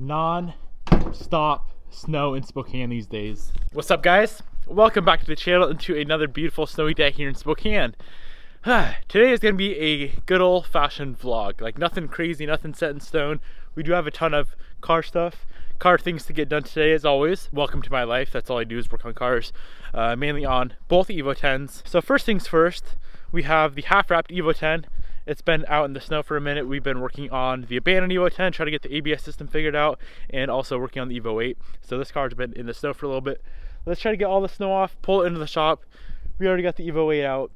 non-stop snow in Spokane these days. What's up, guys? Welcome back to the channel and to another beautiful snowy day here in Spokane. Today is going to be a good old-fashioned vlog. Like, nothing crazy, nothing set in stone. We do have a ton of car stuff, car things to get done today, as always. Welcome to my life. That's all I do is work on cars, mainly on both Evo 10s. So first things first, we have the half-wrapped Evo 10. It's been out in the snow for a minute. We've been working on the abandoned Evo 10, trying to get the ABS system figured out, and also working on the Evo 8. So this car's been in the snow for a little bit. Let's try to get all the snow off, pull it into the shop. We already got the Evo 8 out,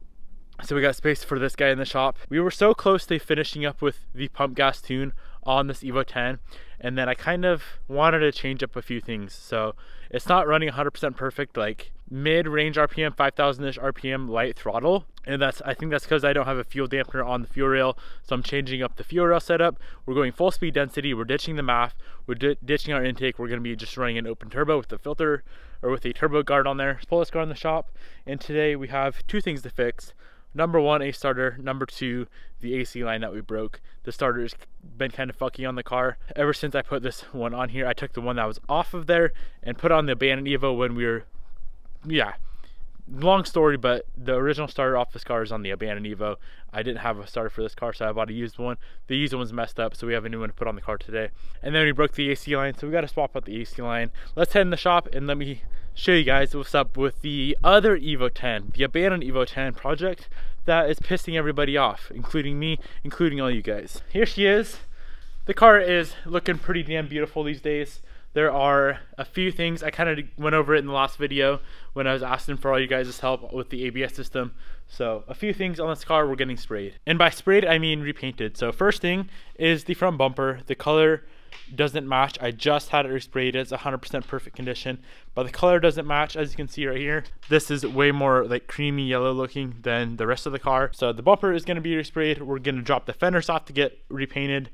so we got space for this guy in the shop. We were so close to finishing up with the pump gas tune on this Evo 10, and then I kind of wanted to change up a few things. So it's not running 100% perfect, like mid-range RPM, 5,000-ish RPM light throttle. And I think that's because I don't have a fuel dampener on the fuel rail. So I'm changing up the fuel rail setup. We're going full speed density. We're ditching the MAF. We're ditching our intake. We're going to be just running an open turbo with the filter, or with a turbo guard on there. Pull this guard in the shop. And today we have two things to fix. Number one, a starter. Number two, the AC line that we broke. The starter has been kind of fucky on the car. Ever since I put this one on here, I took the one that was off of there and put on the abandoned Evo when we were, long story, but the original starter off this car is on the abandoned Evo. I didn't have a starter for this car, so I bought a used one. The used one's messed up, so we have a new one to put on the car today. And then we broke the AC line, so we got to swap out the AC line. Let's head in the shop and let me show you guys what's up with the other Evo 10, the abandoned Evo 10 project that is pissing everybody off, including me, including all you guys. Here she is. The car is looking pretty damn beautiful these days. There are a few things. I kind of went over it in the last video when I was asking for all you guys' help with the ABS system. So a few things on this car were getting sprayed. And by sprayed, I mean repainted. So first thing is the front bumper. The color doesn't match. I just had it resprayed. It's 100% perfect condition, but the color doesn't match. As you can see right here, this is way more like creamy yellow looking than the rest of the car. So the bumper is going to be resprayed. We're going to drop the fenders off to get repainted.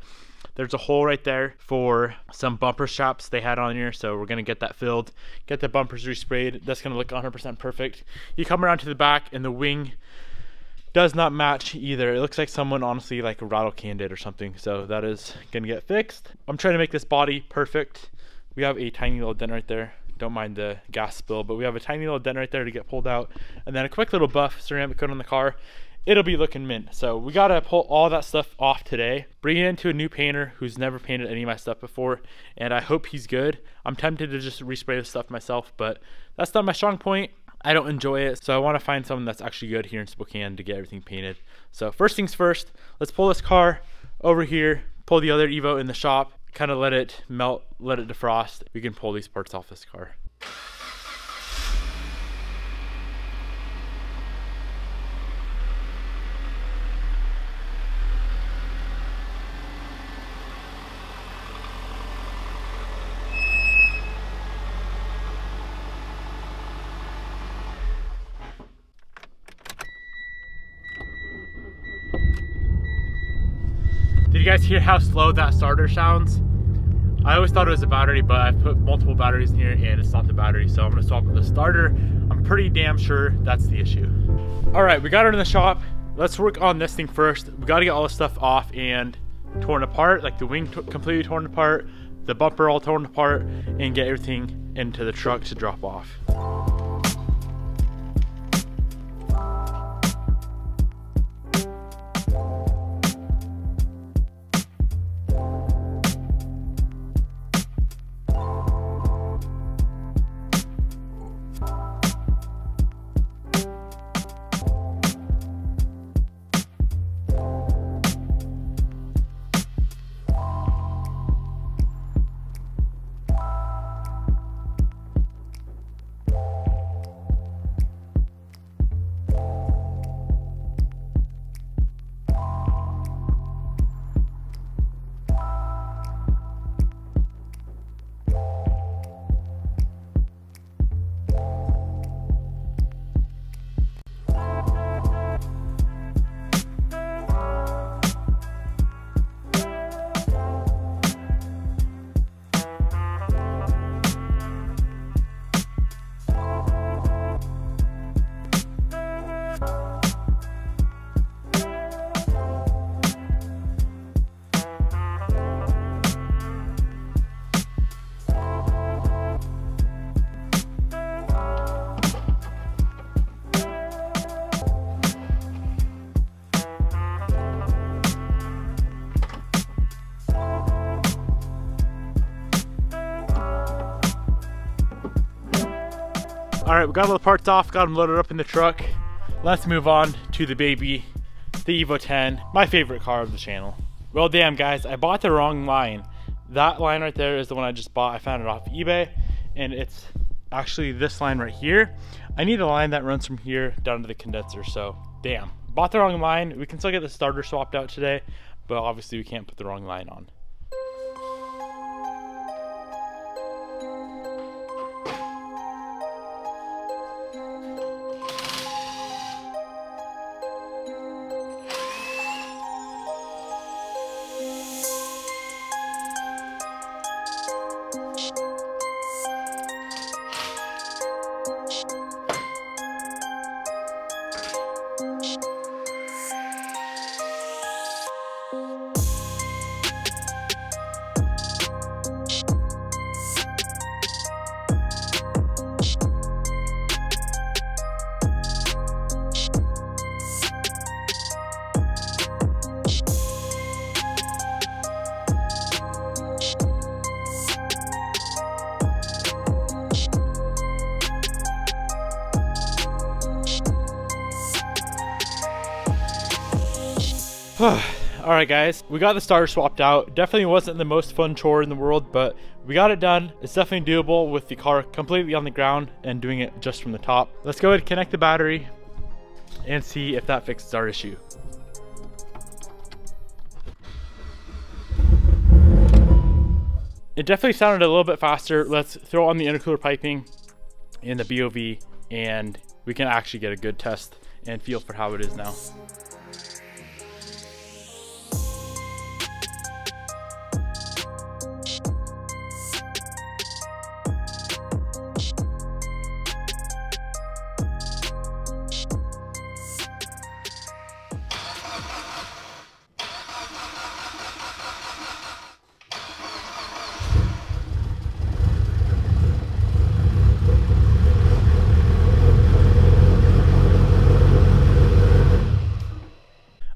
There's a hole right there for some bumper straps they had on here, so we're going to get that filled, get the bumpers resprayed. That's going to look 100% perfect. You come around to the back and the wing does not match either. It looks like someone honestly like rattle canned it or something, so that is going to get fixed. I'm trying to make this body perfect. We have a tiny little dent right there. Don't mind the gas spill, but we have a tiny little dent right there to get pulled out, and then a quick little buff ceramic coat on the car. It'll be looking mint. So we got to pull all that stuff off today, bring it into a new painter who's never painted any of my stuff before, and I hope he's good. I'm tempted to just respray this stuff myself, but that's not my strong point. I don't enjoy it, so I want to find someone that's actually good here in Spokane to get everything painted. So first things first, let's pull this car over here, pull the other Evo in the shop, kind of let it melt, let it defrost. We can pull these parts off this car. Did you guys hear how slow that starter sounds? I always thought it was a battery, but I've put multiple batteries in here and it's not the battery, so I'm gonna swap with the starter. I'm pretty damn sure that's the issue. All right, we got it in the shop. Let's work on this thing first. We gotta get all this stuff off and torn apart, like the wing completely torn apart, the bumper all torn apart, and get everything into the truck to drop off. All right, we got all the parts off, got them loaded up in the truck. Let's move on to the baby, the Evo 10, my favorite car of the channel. Well, damn guys, I bought the wrong line. That line right there is the one I just bought. I found it off eBay, and it's actually this line right here. I need a line that runs from here down to the condenser, so damn. Bought the wrong line. We can still get the starter swapped out today, but obviously we can't put the wrong line on. Alright guys, we got the starter swapped out. Definitely wasn't the most fun chore in the world, but we got it done. It's definitely doable with the car completely on the ground and doing it just from the top. Let's go ahead and connect the battery and see if that fixes our issue. It definitely sounded a little bit faster. Let's throw on the intercooler piping and the BOV, and we can actually get a good test and feel for how it is now.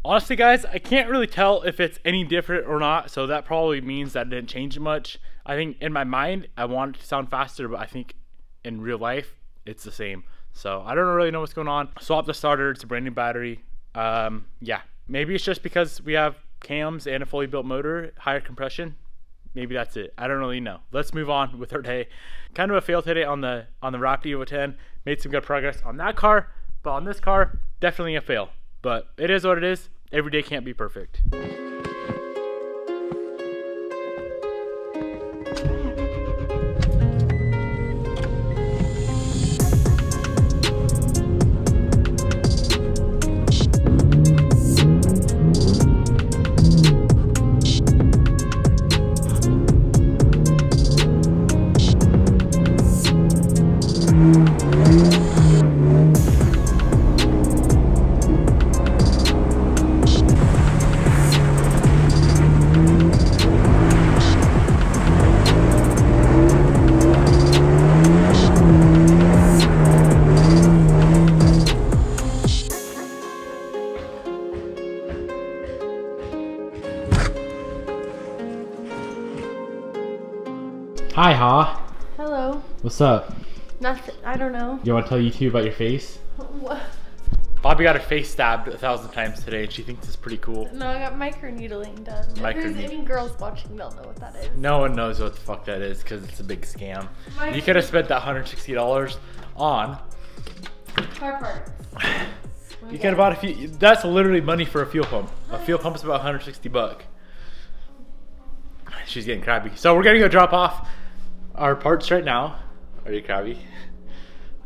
Honestly guys, I can't really tell if it's any different or not, so that probably means that it didn't change much. I think in my mind, I want it to sound faster, but I think in real life, it's the same. So I don't really know what's going on. Swap the starter, it's a brand new battery. Yeah, maybe it's just because we have cams and a fully built motor, higher compression. Maybe that's it. I don't really know. Let's move on with our day. Kind of a fail today on the wrapped Evo 10. Made some good progress on that car, but on this car, definitely a fail. But it is what it is. Every day can't be perfect. Hi, Ha. Hello. What's up? Nothing. I don't know. You want to tell YouTube about your face? What? Bobby got her face stabbed 1,000 times today, and she thinks it's pretty cool. No, I got microneedling done. If there's any girls watching, they'll know what that is. No one knows what the fuck that is because it's a big scam. You could have spent that $160 on car parts. You could have bought a few. That's literally money for a fuel pump. Hi. A fuel pump's about $160. She's getting crabby. So we're gonna go drop off our parts right now. Are you crabby?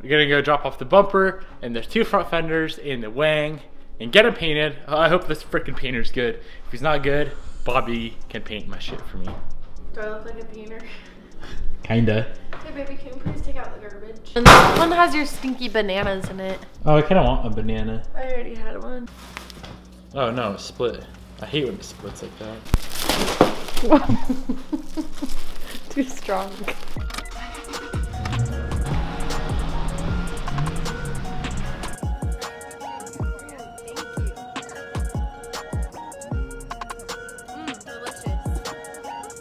We're gonna go drop off the bumper and the two front fenders and the wing and get them painted. I hope this freaking painter's good. If he's not good, Bobby can paint my shit for me. Do I look like a painter? Kinda. Hey baby, can you please take out the garbage? And this one has your stinky bananas in it. Oh, I kinda want a banana. I already had one. Oh no, it's split. I hate when it splits like that. Too strong.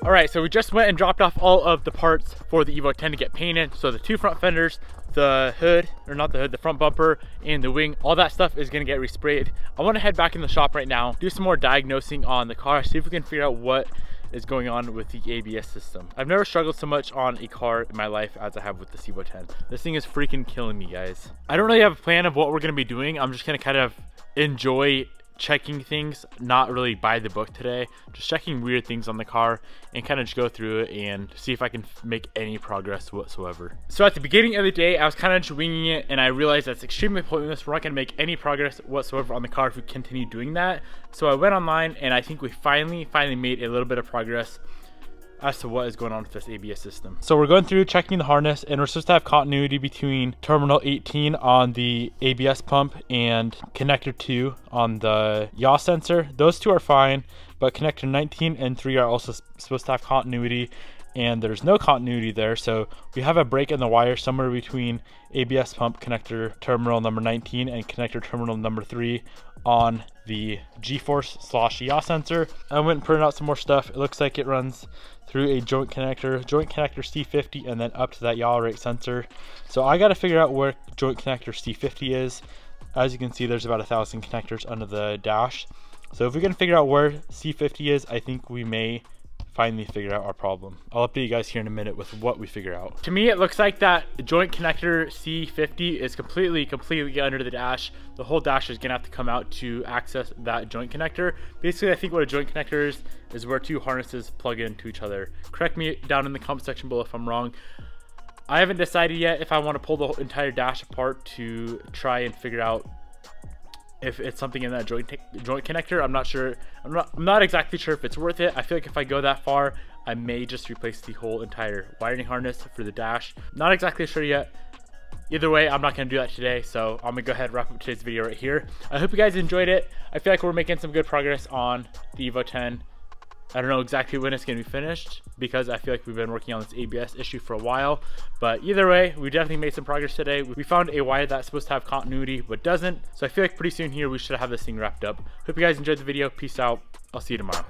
All right, so we just went and dropped off all of the parts for the Evo 10 to get painted. So the two front fenders, the hood, or not the hood, the front bumper and the wing, all that stuff is gonna get resprayed. I wanna head back in the shop right now, do some more diagnosing on the car, see if we can figure out what is going on with the ABS system. I've never struggled so much on a car in my life as I have with the Evo 10. This thing is freaking killing me, guys. I don't really have a plan of what we're gonna be doing. I'm just gonna kind of enjoy checking things, not really by the book today, just checking weird things on the car and kind of just go through it and see if I can make any progress whatsoever. So at the beginning of the day, I was kind of just winging it and I realized that's extremely pointless. We're not going to make any progress whatsoever on the car if we continue doing that. So I went online and I think we finally made a little bit of progress as to what is going on with this ABS system. So we're going through checking the harness, and we're supposed to have continuity between terminal 18 on the ABS pump and connector 2 on the yaw sensor. Those two are fine, but connector 19 and 3 are also supposed to have continuity, and there's no continuity there. So we have a break in the wire somewhere between ABS pump connector terminal number 19 and connector terminal number 3 on the G-force / yaw sensor. I went and printed out some more stuff. It looks like it runs through a joint connector C50 and then up to that yaw rate sensor. So I got to figure out where joint connector C50 is. As you can see, there's about 1,000 connectors under the dash. So if we can figure out where C50 is, I think we may finally figure out our problem. I'll update you guys here in a minute with what we figure out. To me, it looks like that joint connector C50 is completely under the dash. The whole dash is gonna have to come out to access that joint connector. Basically, I think what a joint connector is where two harnesses plug into each other. Correct me down in the comment section below if I'm wrong. I haven't decided yet if I want to pull the entire dash apart to try and figure out if it's something in that joint connector. I'm not sure. I'm not exactly sure if it's worth it. I feel like if I go that far, I may just replace the whole entire wiring harness for the dash. Not exactly sure yet. Either way, I'm not going to do that today, so I'm going to go ahead and wrap up today's video right here. I hope you guys enjoyed it. I feel like we're making some good progress on the Evo 10. I don't know exactly when it's going to be finished because I feel like we've been working on this ABS issue for a while, but either way, we definitely made some progress today. We found a wire that's supposed to have continuity but doesn't, so I feel like pretty soon here we should have this thing wrapped up. Hope you guys enjoyed the video. Peace out. I'll see you tomorrow.